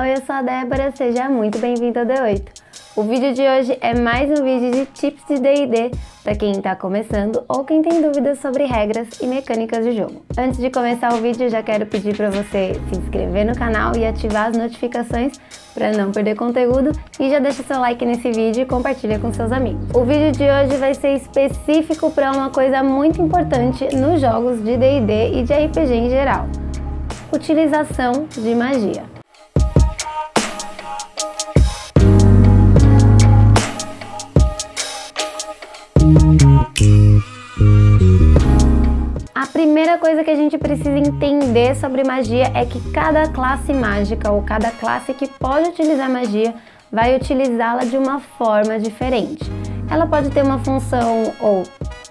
Oi, eu sou a Débora, seja muito bem-vinda ao D8. O vídeo de hoje é mais um vídeo de tips de D&D para quem está começando ou quem tem dúvidas sobre regras e mecânicas de jogo. Antes de começar o vídeo, eu já quero pedir para você se inscrever no canal e ativar as notificações para não perder conteúdo e já deixa seu like nesse vídeo e compartilha com seus amigos. O vídeo de hoje vai ser específico para uma coisa muito importante nos jogos de D&D e de RPG em geral: utilização de magia. A primeira coisa que a gente precisa entender sobre magia é que cada classe mágica ou cada classe que pode utilizar magia vai utilizá-la de uma forma diferente. Ela pode ter uma função ou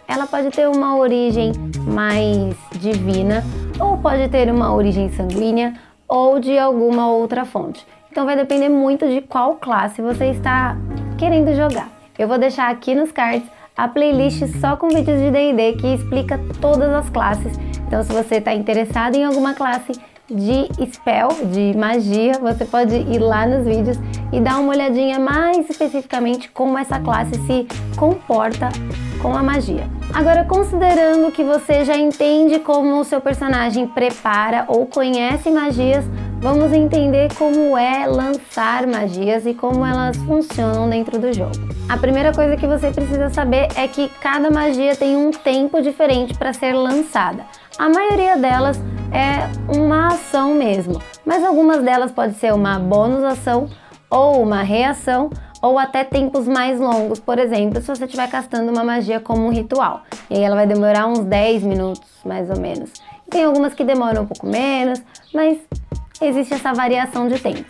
ela pode ter uma origem mais divina, ou pode ter uma origem sanguínea ou de alguma outra fonte. Então vai depender muito de qual classe você está querendo jogar. Eu vou deixar aqui nos cards a playlist só com vídeos de D&D que explica todas as classes. Então se você está interessado em alguma classe de spell, de magia, você pode ir lá nos vídeos e dar uma olhadinha mais especificamente como essa classe se comporta com a magia. Agora, considerando que você já entende como o seu personagem prepara ou conhece magias, vamos entender como é lançar magias e como elas funcionam dentro do jogo. A primeira coisa que você precisa saber é que cada magia tem um tempo diferente para ser lançada. A maioria delas é uma ação mesmo, mas algumas delas pode ser uma bônus ação ou uma reação, ou até tempos mais longos, por exemplo, se você estiver castando uma magia como um ritual. E aí ela vai demorar uns 10 minutos, mais ou menos. E tem algumas que demoram um pouco menos, mas existe essa variação de tempo.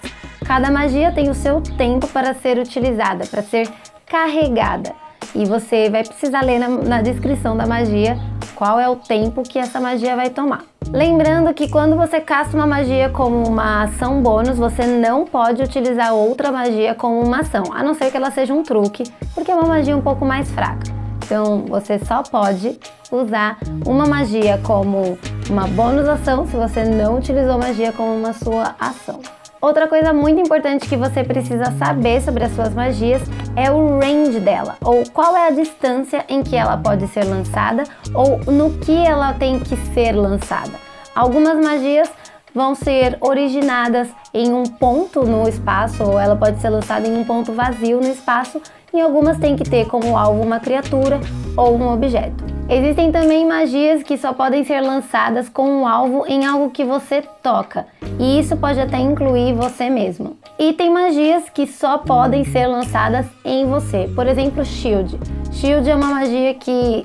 Cada magia tem o seu tempo para ser utilizada, para ser carregada. E você vai precisar ler na descrição da magia qual é o tempo que essa magia vai tomar. Lembrando que quando você casta uma magia como uma ação bônus, você não pode utilizar outra magia como uma ação, a não ser que ela seja um truque, porque é uma magia um pouco mais fraca. Então você só pode usar uma magia como uma bônus ação se você não utilizou magia como uma sua ação. Outra coisa muito importante que você precisa saber sobre as suas magias é o range dela, ou qual é a distância em que ela pode ser lançada, ou no que ela tem que ser lançada. Algumas magias vão ser originadas em um ponto no espaço, ou ela pode ser lançada em um ponto vazio no espaço, e algumas tem que ter como alvo uma criatura ou um objeto. Existem também magias que só podem ser lançadas com um alvo em algo que você toca, e isso pode até incluir você mesmo. E tem magias que só podem ser lançadas em você, por exemplo, shield. Shield é uma magia que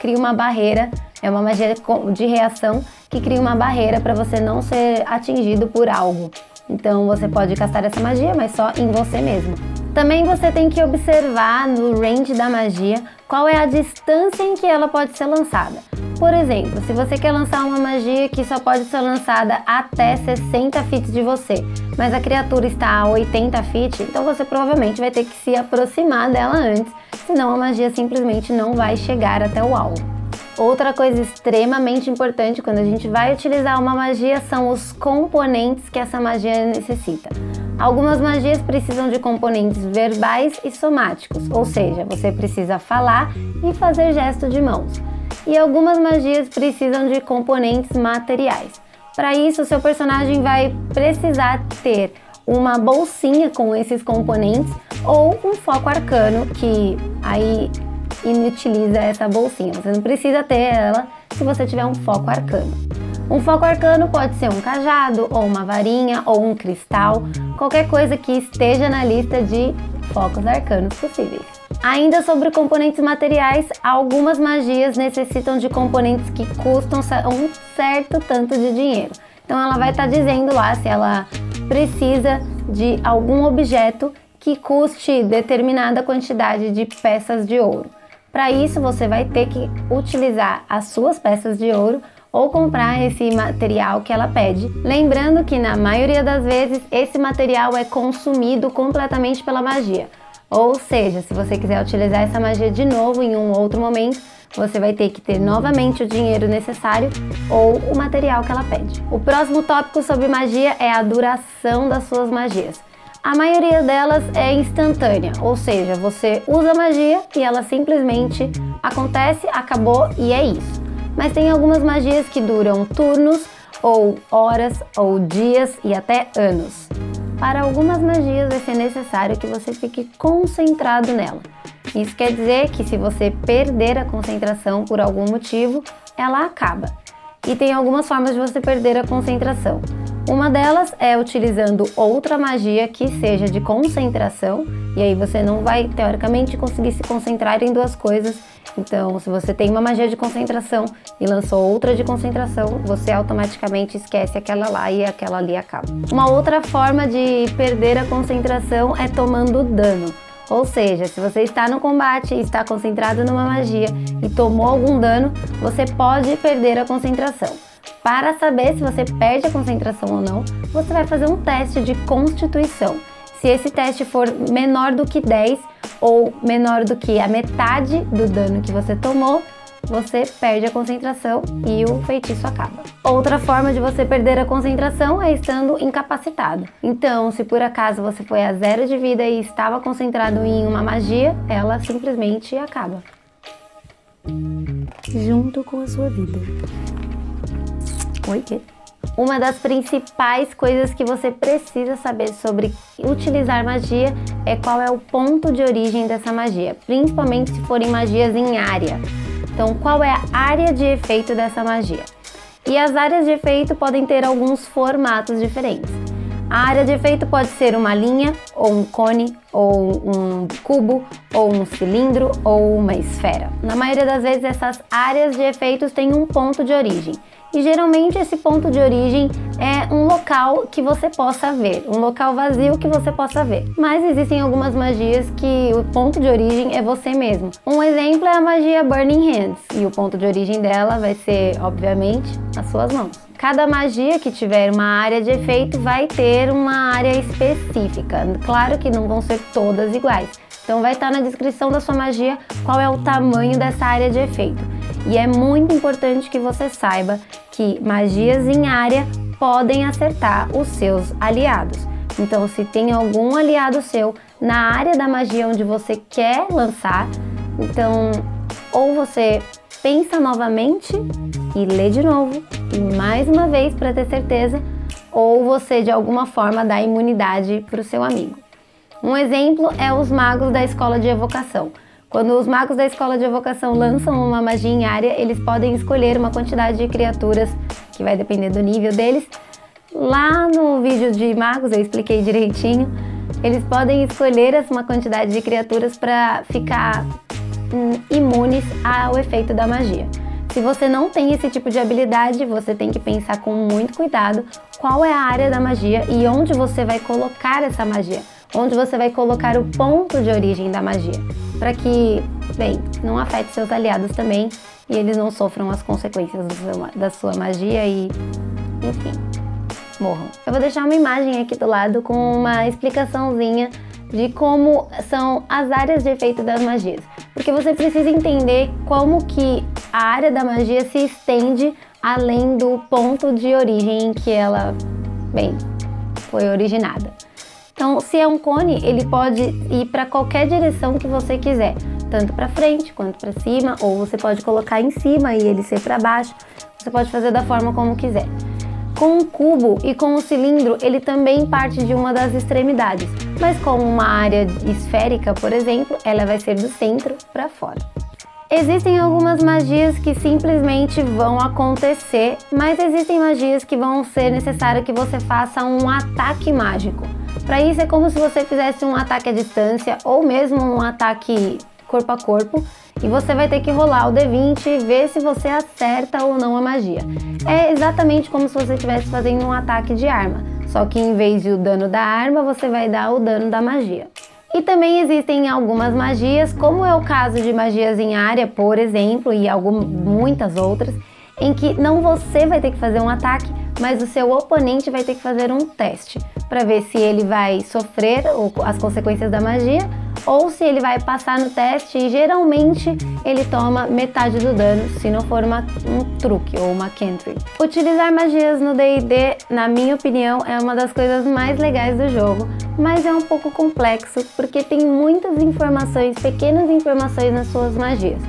cria uma barreira, é uma magia de reação que cria uma barreira para você não ser atingido por algo. Então você pode castar essa magia, mas só em você mesmo. Também você tem que observar no range da magia qual é a distância em que ela pode ser lançada. Por exemplo, se você quer lançar uma magia que só pode ser lançada até 60 feet de você, mas a criatura está a 80 feet, então você provavelmente vai ter que se aproximar dela antes, senão a magia simplesmente não vai chegar até o alvo. Outra coisa extremamente importante quando a gente vai utilizar uma magia são os componentes que essa magia necessita. Algumas magias precisam de componentes verbais e somáticos, ou seja, você precisa falar e fazer gesto de mãos. E algumas magias precisam de componentes materiais. Para isso, seu personagem vai precisar ter uma bolsinha com esses componentes ou um foco arcano, que aí inutiliza essa bolsinha. Você não precisa ter ela se você tiver um foco arcano. Um foco arcano pode ser um cajado, ou uma varinha, ou um cristal, qualquer coisa que esteja na lista de focos arcanos possíveis. Ainda sobre componentes materiais, algumas magias necessitam de componentes que custam um certo tanto de dinheiro. Então ela vai estar dizendo lá se ela precisa de algum objeto que custe determinada quantidade de peças de ouro. Para isso, você vai ter que utilizar as suas peças de ouro ou comprar esse material que ela pede. Lembrando que na maioria das vezes esse material é consumido completamente pela magia. Ou seja, se você quiser utilizar essa magia de novo em um outro momento, você vai ter que ter novamente o dinheiro necessário ou o material que ela pede. O próximo tópico sobre magia é a duração das suas magias. A maioria delas é instantânea, ou seja, você usa a magia e ela simplesmente acontece, acabou e é isso. Mas tem algumas magias que duram turnos, ou horas, ou dias e até anos. Para algumas magias vai ser necessário que você fique concentrado nela. Isso quer dizer que se você perder a concentração por algum motivo, ela acaba. E tem algumas formas de você perder a concentração. Uma delas é utilizando outra magia que seja de concentração, e aí você não vai, teoricamente, conseguir se concentrar em duas coisas. Então, se você tem uma magia de concentração e lançou outra de concentração, você automaticamente esquece aquela lá e aquela ali acaba. Uma outra forma de perder a concentração é tomando dano. Ou seja, se você está no combate e está concentrado numa magia e tomou algum dano, você pode perder a concentração. Para saber se você perde a concentração ou não, você vai fazer um teste de constituição. Se esse teste for menor do que 10 ou menor do que a metade do dano que você tomou, você perde a concentração e o feitiço acaba. Outra forma de você perder a concentração é estando incapacitado. Então, se por acaso você foi a 0 de vida e estava concentrado em uma magia, ela simplesmente acaba. Junto com a sua vida. Oi, quê? Uma das principais coisas que você precisa saber sobre utilizar magia é qual é o ponto de origem dessa magia, principalmente se forem magias em área. Então, qual é a área de efeito dessa magia? E as áreas de efeito podem ter alguns formatos diferentes. A área de efeito pode ser uma linha, ou um cone, ou um cubo, ou um cilindro, ou uma esfera. Na maioria das vezes, essas áreas de efeitos têm um ponto de origem. E geralmente esse ponto de origem é um local que você possa ver, um local vazio que você possa ver. Mas existem algumas magias que o ponto de origem é você mesmo. Um exemplo é a magia Burning Hands, e o ponto de origem dela vai ser, obviamente, as suas mãos. Cada magia que tiver uma área de efeito vai ter uma área específica. Claro que não vão ser todas iguais. Então vai estar na descrição da sua magia qual é o tamanho dessa área de efeito. E é muito importante que você saiba que magias em área podem acertar os seus aliados. Então, se tem algum aliado seu na área da magia onde você quer lançar, então ou você pensa novamente e lê de novo, e mais uma vez para ter certeza, ou você de alguma forma dá imunidade para o seu amigo. Um exemplo é os magos da escola de evocação. Quando os magos da escola de evocação lançam uma magia em área, eles podem escolher uma quantidade de criaturas, que vai depender do nível deles. Lá no vídeo de magos eu expliquei direitinho. Eles podem escolher uma quantidade de criaturas para ficar imunes ao efeito da magia. Se você não tem esse tipo de habilidade, você tem que pensar com muito cuidado qual é a área da magia e onde você vai colocar essa magia. Onde você vai colocar o ponto de origem da magia, para que, bem, não afete seus aliados também e eles não sofram as consequências da sua magia e, enfim, morram. Eu vou deixar uma imagem aqui do lado com uma explicaçãozinha de como são as áreas de efeito das magias, porque você precisa entender como que a área da magia se estende além do ponto de origem que ela, bem, foi originada. Então, se é um cone, ele pode ir para qualquer direção que você quiser, tanto para frente quanto para cima, ou você pode colocar em cima e ele ser para baixo, você pode fazer da forma como quiser. Com o cubo e com o cilindro, ele também parte de uma das extremidades, mas como uma área esférica, por exemplo, ela vai ser do centro para fora. Existem algumas magias que simplesmente vão acontecer, mas existem magias que vão ser necessário que você faça um ataque mágico. Para isso é como se você fizesse um ataque à distância ou mesmo um ataque corpo a corpo e você vai ter que rolar o D20 e ver se você acerta ou não a magia. É exatamente como se você estivesse fazendo um ataque de arma, só que em vez do dano da arma, você vai dar o dano da magia. E também existem algumas magias, como é o caso de magias em área, por exemplo, e muitas outras, em que não você vai ter que fazer um ataque, mas o seu oponente vai ter que fazer um teste para ver se ele vai sofrer as consequências da magia ou se ele vai passar no teste, e geralmente ele toma metade do dano, se não for um truque ou uma cantrip. Utilizar magias no D&D, na minha opinião, é uma das coisas mais legais do jogo, mas é um pouco complexo porque tem muitas informações, pequenas informações nas suas magias.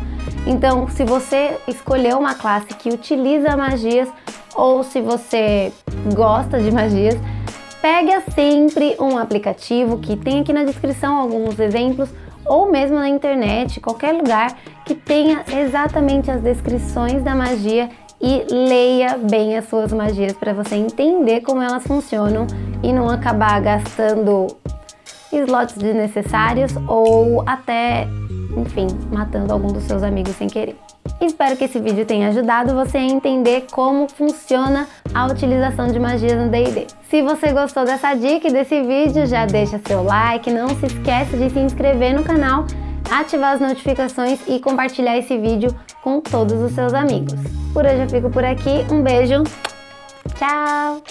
Então, se você escolheu uma classe que utiliza magias, ou se você gosta de magias, pega sempre um aplicativo que tem aqui na descrição alguns exemplos, ou mesmo na internet, qualquer lugar que tenha exatamente as descrições da magia, e leia bem as suas magias para você entender como elas funcionam e não acabar gastando slots desnecessários ou até, enfim, matando algum dos seus amigos sem querer. Espero que esse vídeo tenha ajudado você a entender como funciona a utilização de magias no D&D. Se você gostou dessa dica e desse vídeo, já deixa seu like, não se esquece de se inscrever no canal, ativar as notificações e compartilhar esse vídeo com todos os seus amigos. Por hoje eu fico por aqui, um beijo, tchau!